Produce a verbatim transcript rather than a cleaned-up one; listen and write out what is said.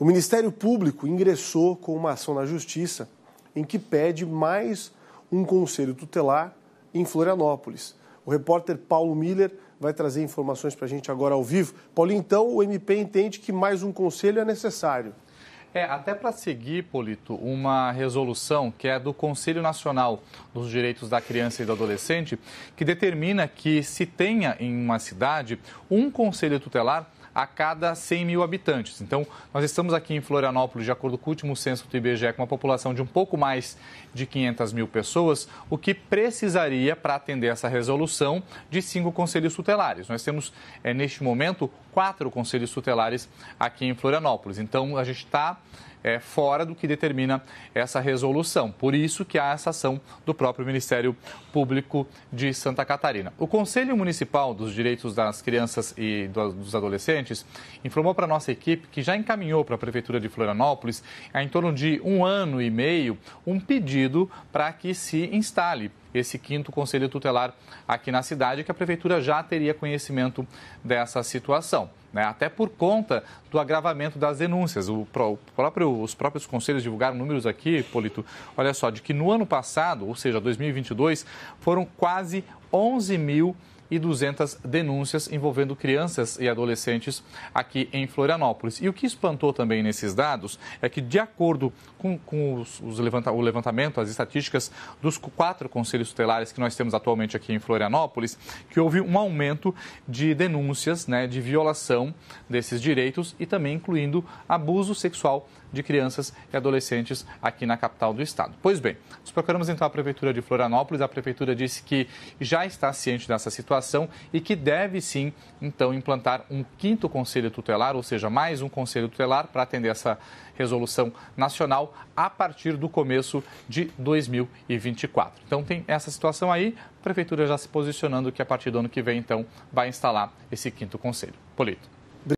O Ministério Público ingressou com uma ação na Justiça em que pede mais um conselho tutelar em Florianópolis. O repórter Paulo Miller vai trazer informações para a gente agora ao vivo. Paulo, então, o M P entende que mais um conselho é necessário. É, até para seguir, Polito, uma resolução que é do Conselho Nacional dos Direitos da Criança e do Adolescente, que determina que se tenha em uma cidade um conselho tutelar a cada cem mil habitantes. Então, nós estamos aqui em Florianópolis, de acordo com o último censo do I B G E, com uma população de um pouco mais de quinhentas mil pessoas, o que precisaria, para atender essa resolução, de cinco conselhos tutelares. Nós temos, é, neste momento, quatro conselhos tutelares aqui em Florianópolis. Então, a gente está é, fora do que determina essa resolução. Por isso que há essa ação do próprio Ministério Público de Santa Catarina. O Conselho Municipal dos Direitos das Crianças e dos Adolescentes informou para a nossa equipe que já encaminhou para a Prefeitura de Florianópolis, há em torno de um ano e meio, um pedido para que se instale esse quinto conselho tutelar aqui na cidade, que a prefeitura já teria conhecimento dessa situação, né? Até por conta do agravamento das denúncias. O próprio, os próprios conselhos divulgaram números aqui, Polito, olha só, de que no ano passado, ou seja, dois mil e vinte e dois, foram quase onze mil e duzentas denúncias envolvendo crianças e adolescentes aqui em Florianópolis. E o que espantou também nesses dados é que, de acordo com, com os, os levanta, o levantamento, as estatísticas dos quatro conselhos tutelares que nós temos atualmente aqui em Florianópolis, que houve um aumento de denúncias, né, de violação desses direitos e também incluindo abuso sexual de crianças e adolescentes aqui na capital do estado. Pois bem, nós procuramos então a Prefeitura de Florianópolis. A Prefeitura disse que já está ciente dessa situação e que deve sim, então, implantar um quinto conselho tutelar, ou seja, mais um conselho tutelar para atender essa resolução nacional a partir do começo de dois mil e vinte e quatro. Então tem essa situação aí, a Prefeitura já se posicionando que a partir do ano que vem, então, vai instalar esse quinto conselho. Polito.